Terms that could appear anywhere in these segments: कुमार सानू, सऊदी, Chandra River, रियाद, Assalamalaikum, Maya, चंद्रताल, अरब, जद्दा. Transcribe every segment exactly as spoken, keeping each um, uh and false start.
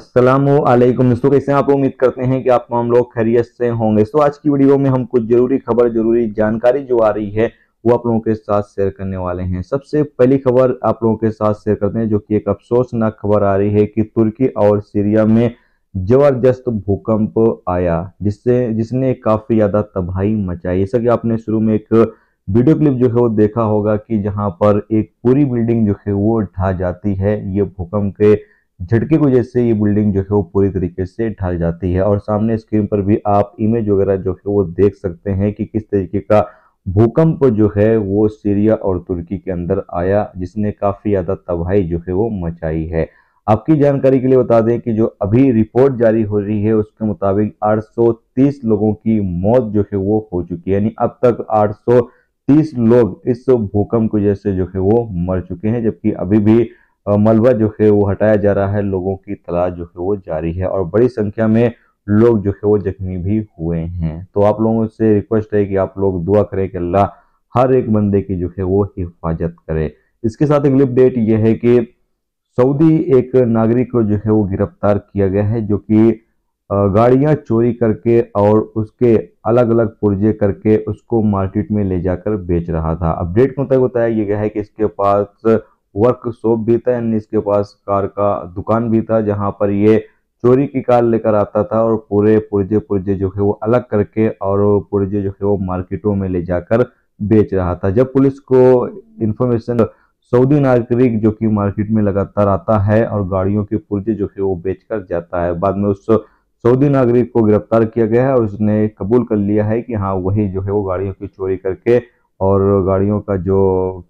अस्सलामु अलैकुम दोस्तों, कैसे हैं आप? उम्मीद करते हैं कि आप तमाम लोग खैरियत से होंगे। तो आज की वीडियो में हम कुछ ज़रूरी खबर, ज़रूरी जानकारी जो आ रही है वो आप लोगों के साथ शेयर करने वाले हैं। सबसे पहली खबर आप लोगों के साथ शेयर करते हैं जो कि एक अफसोसनाक खबर आ रही है कि तुर्की और सीरिया में ज़बरदस्त भूकंप आया जिससे जिसने काफ़ी ज़्यादा तबाही मचाई। जैसा कि आपने शुरू में एक वीडियो क्लिप जो है वो देखा होगा कि जहाँ पर एक पूरी बिल्डिंग जो है वो ढह जाती है। ये भूकंप के झटके की वजह से ये बिल्डिंग जो है वो पूरी तरीके से ढह जाती है और सामने स्क्रीन पर भी आप इमेज वगैरह जो है वो देख सकते हैं कि किस तरीके का भूकंप जो है वो सीरिया और तुर्की के अंदर आया जिसने काफ़ी ज़्यादा तबाही जो है वो मचाई है। आपकी जानकारी के लिए बता दें कि जो अभी रिपोर्ट जारी हो रही है उसके मुताबिक आठ सौ तीस लोगों की मौत जो है वो हो चुकी है, यानी अब तक आठ सौ तीस लोग इस भूकंप की वजह से जो है वो मर चुके हैं, जबकि अभी भी मलबा जो है वो हटाया जा रहा है, लोगों की तलाश जो है वो जारी है और बड़ी संख्या में लोग जो है वो जख्मी भी हुए हैं। तो आप लोगों से रिक्वेस्ट है कि आप लोग दुआ करें कि अल्लाह हर एक बंदे की जो है वो हिफाजत करे। इसके साथ अगली अपडेट ये है कि सऊदी एक नागरिक को जो है वो गिरफ्तार किया गया है जो कि गाड़ियां चोरी करके और उसके अलग अलग पुर्जे करके उसको मार्केट में ले जाकर बेच रहा था। अपडेट को तक बताया गया है कि इसके पास वर्कशॉप भी था, यानी इसके पास कार का दुकान भी था जहां पर ये चोरी की कार लेकर आता था और पूरे पुर्जे पुर्जे जो है वो अलग करके और पुर्जे जो है वो मार्केटों में ले जाकर बेच रहा था। जब पुलिस को इन्फॉर्मेशन सऊदी नागरिक जो कि मार्केट में लगातार आता है और गाड़ियों के पुर्जे जो है वो बेच कर जाता है, बाद में उस सऊदी नागरिक को गिरफ्तार किया गया है और उसने कबूल कर लिया है कि हाँ वही जो है वो गाड़ियों की चोरी करके और गाड़ियों का जो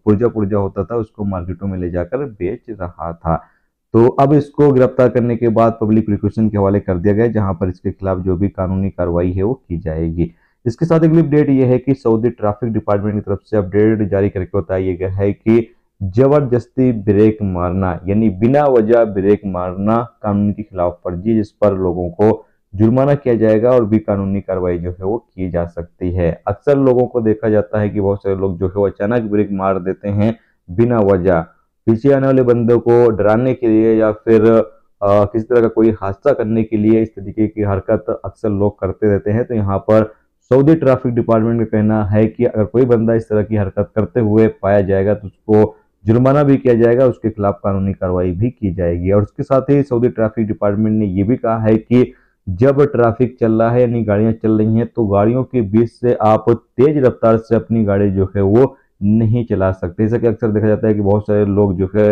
पुर्जा पुर्जा होता था उसको मार्केटों में ले जाकर बेच रहा था। तो अब इसको गिरफ्तार करने के बाद पब्लिक प्रिक्यूशन के हवाले कर दिया गया है जहां पर इसके खिलाफ जो भी कानूनी कार्रवाई है वो की जाएगी। इसके साथ अगली अपडेट ये है कि सऊदी ट्रैफिक डिपार्टमेंट की तरफ से अपडेट जारी करके बताया गया है कि जबरदस्ती ब्रेक मारना यानी बिना वजह ब्रेक मारना कानून की खिलाफ वर्जी, जिस पर लोगों को जुर्माना किया जाएगा और भी कानूनी कार्रवाई जो है वो की जा सकती है। अक्सर लोगों को देखा जाता है कि बहुत सारे लोग जो है वो अचानक ब्रेक मार देते हैं बिना वजह, पीछे आने वाले बंदों को डराने के लिए या फिर आ, किसी तरह का कोई हादसा करने के लिए इस तरीके की हरकत अक्सर लोग करते रहते हैं। तो यहाँ पर सऊदी ट्रैफिक डिपार्टमेंट का कहना है कि अगर कोई बंदा इस तरह की हरकत करते हुए पाया जाएगा तो उसको जुर्माना भी किया जाएगा, उसके खिलाफ कानूनी कार्रवाई भी की जाएगी। और उसके साथ ही सऊदी ट्रैफिक डिपार्टमेंट ने यह भी कहा है कि जब ट्रैफिक चल रहा है यानी गाड़ियां चल रही हैं तो गाड़ियों के बीच से आप तेज रफ्तार से अपनी गाड़ी जो है वो नहीं चला सकते। जैसा कि अक्सर देखा जाता है कि बहुत सारे लोग जो है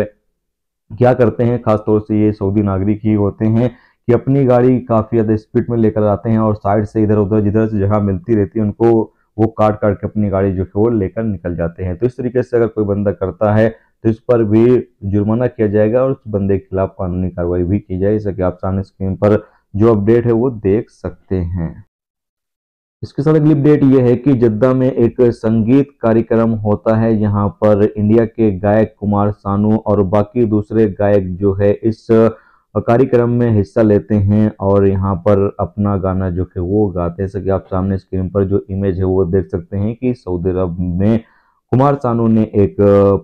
क्या करते हैं, खासतौर से ये सऊदी नागरिक ही होते हैं कि अपनी गाड़ी काफ़ी ज़्यादा स्पीड में लेकर आते हैं और साइड से इधर उधर जिधर से जगह मिलती रहती है उनको वो काट काट के अपनी गाड़ी जो है वो लेकर निकल जाते हैं। तो इस तरीके से अगर कोई बंदा करता है तो इस पर भी जुर्माना किया जाएगा और उस बंदे के खिलाफ कानूनी कार्रवाई भी की जाएगी, जैसा कि आप सामने स्क्रीन पर जो अपडेट है वो देख सकते हैं। इसके साथ अगली अपडेट ये है कि जद्दा में एक संगीत कार्यक्रम होता है यहाँ पर इंडिया के गायक कुमार सानू और बाकी दूसरे गायक जो है इस कार्यक्रम में हिस्सा लेते हैं और यहाँ पर अपना गाना जो है वो गाते हैं। जैसे कि आप सामने स्क्रीन पर जो इमेज है वो देख सकते हैं कि सऊदी अरब में कुमार सानू ने एक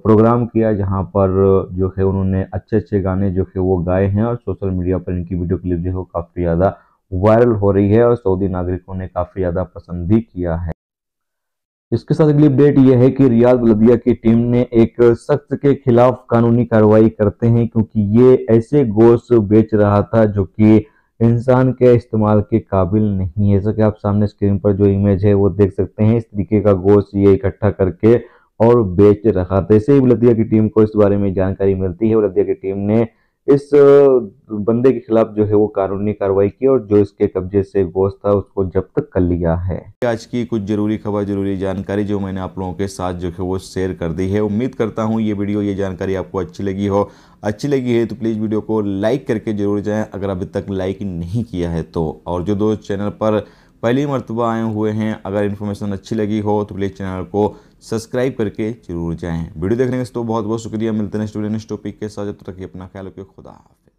प्रोग्राम किया जहां पर जो है उन्होंने अच्छे अच्छे गाने जो है वो गाए हैं और सोशल मीडिया पर इनकी वीडियो क्लिप जो है वो काफ़ी ज़्यादा वायरल हो रही है और सऊदी नागरिकों ने काफ़ी ज़्यादा पसंद भी किया है। इसके साथ अगली अपडेट यह है कि रियाद बलदिया की टीम ने एक शख्स के खिलाफ कानूनी कार्रवाई करते हैं क्योंकि ये ऐसे गोश्त बेच रहा था जो कि इंसान के इस्तेमाल के काबिल नहीं है। जैसा कि आप सामने स्क्रीन पर जो इमेज है वो देख सकते हैं, इस तरीके का गोश्त ये इकट्ठा करके और बेच रखा था। ऐसे ही बलदिया की टीम को इस बारे में जानकारी मिलती है, बलदिया की टीम ने इस बंदे के खिलाफ जो है वो कानूनी कार्रवाई की और जो इसके कब्जे से गोश्त था उसको जब्त कर लिया है। आज की कुछ जरूरी खबर, जरूरी जानकारी जो मैंने आप लोगों के साथ जो है वो शेयर कर दी है। उम्मीद करता हूँ ये वीडियो, ये जानकारी आपको अच्छी लगी हो। अच्छी लगी है तो प्लीज़ वीडियो को लाइक करके जरूर जाएँ अगर अभी तक लाइक नहीं किया है तो, और जो दोस्त चैनल पर पहली मरतबा आए हुए हैं अगर इन्फॉर्मेशन अच्छी लगी हो तो प्लीज़ चैनल को सब्सक्राइब करके जरूर जाएं। वीडियो देखने के लिए तो बहुत बहुत शुक्रिया। मिलते हैं नेक्स्ट वीडियो नेक्स्ट टॉपिक के साथ, जब तक अपना ख्याल रखिए। खुदा हाफिज़।